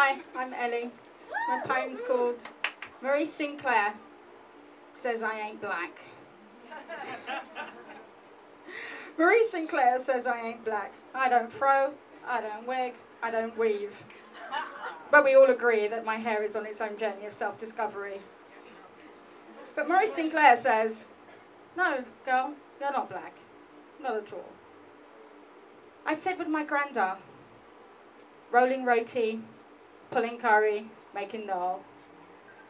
Hi, I'm Ellie. My poem's called Marie Sinclair Says I Ain't Black. Marie Sinclair says I ain't black. I don't fro, I don't wig, I don't weave. But we all agree that my hair is on its own journey of self-discovery. But Marie Sinclair says, no, girl, you're not black. Not at all. I sit with my granda, rolling roti, pulling curry, making dal.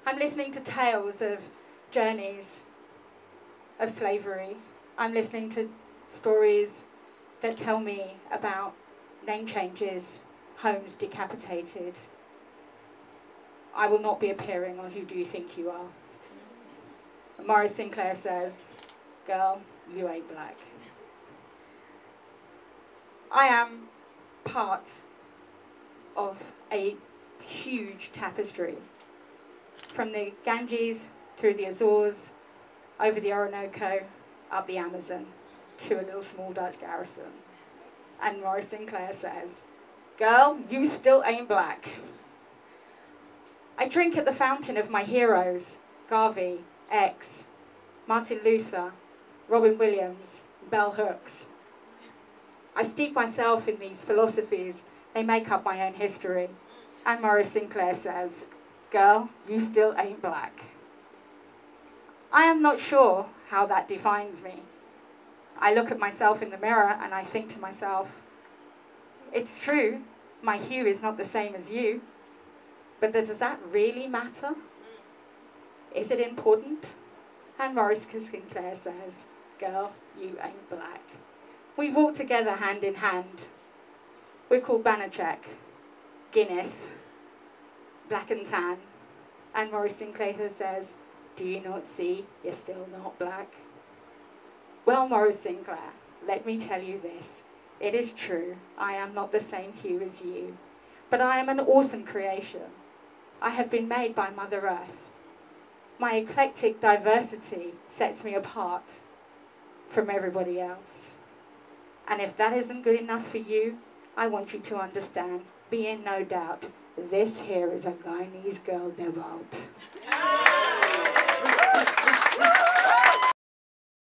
I'm listening to tales of journeys, of slavery. I'm listening to stories that tell me about name changes, homes decapitated. I will not be appearing on Who Do You Think You Are. And Maurice Sinclair says, girl, you ain't black. I am part of a huge tapestry, from the Ganges through the Azores, over the Orinoco, up the Amazon, to a little small Dutch garrison. And Maurice Sinclair says, girl, you still ain't black. I drink at the fountain of my heroes, Garvey, X, Martin Luther, Robin Williams, Bell Hooks. I steep myself in these philosophies. They make up my own history. And Maurice Sinclair says, girl, you still ain't black. I am not sure how that defines me. I look at myself in the mirror and I think to myself, it's true, my hue is not the same as you, but does that really matter? Is it important? And Maurice Sinclair says, girl, you ain't black. We walk together hand in hand. We're called Banner Check, Guinness, Black and Tan. And Maurice Sinclair says, do you not see you're still not black? Well, Maurice Sinclair, let me tell you this. It is true, I am not the same hue as you, but I am an awesome creation. I have been made by Mother Earth. My eclectic diversity sets me apart from everybody else. And if that isn't good enough for you, I want you to understand, be in no doubt, this here is a Guyanese girl debut.